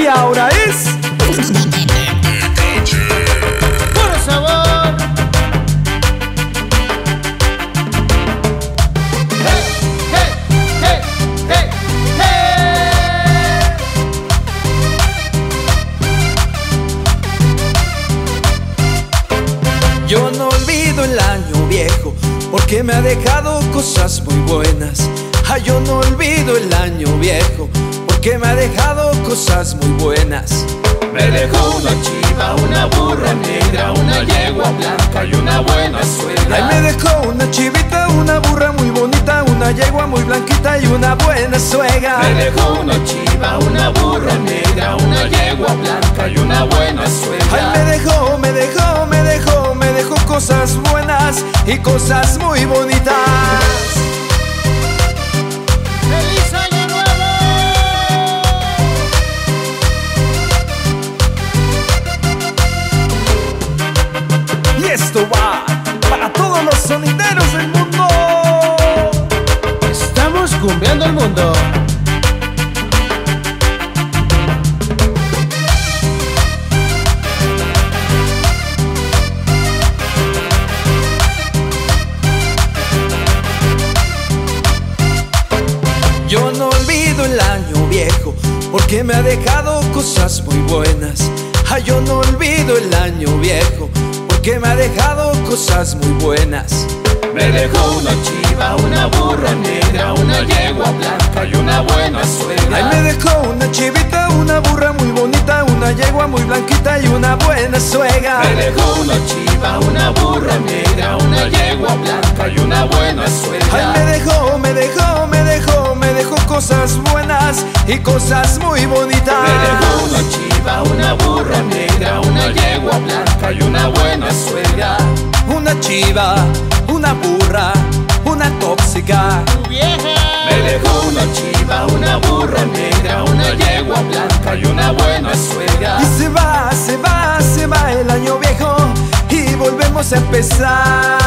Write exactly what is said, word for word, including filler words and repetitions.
Y ahora es puro sabor. Hey, hey, hey, hey, hey. Yo no olvido el año viejo porque me ha dejado cosas muy buenas. Ay, yo no olvido el año viejo porque me ha dejado cosas muy buenas. Me dejó una chiva, una burra negra, una yegua blanca y una buena suegra. Ay, me dejó una chivita, una burra muy bonita, una yegua muy blanquita y una buena suegra. Me dejó una chiva, una burra negra, una yegua blanca y una buena suegra. Ay, me dejó, me dejó, me dejó, me dejó cosas buenas y cosas muy bonitas. Esto va para todos los sonideros del mundo. Estamos cumbiando el mundo. Yo no olvido el año viejo porque me ha dejado cosas muy buenas. Ay, yo no olvido el año viejo porque me ha dejado cosas muy buenas. Me dejó una chiva, una burra negra, una yegua blanca y una buena suegra. Ay, me dejó una chivita, una burra muy bonita, una yegua muy blanquita y una buena suegra. Me dejó una chiva, una burra negra, una yegua blanca y una buena suegra. Ay, me dejó, me dejó, me dejó, me dejó cosas buenas y cosas muy bonitas. Me dejó una chiva, una burra negra, una yegua blanca y una buena suegra. Una chiva, una burra, una tóxica. Me dejó una chiva, una burra negra, una yegua blanca y una buena suegra. Y se va, se va, se va el año viejo y volvemos a empezar.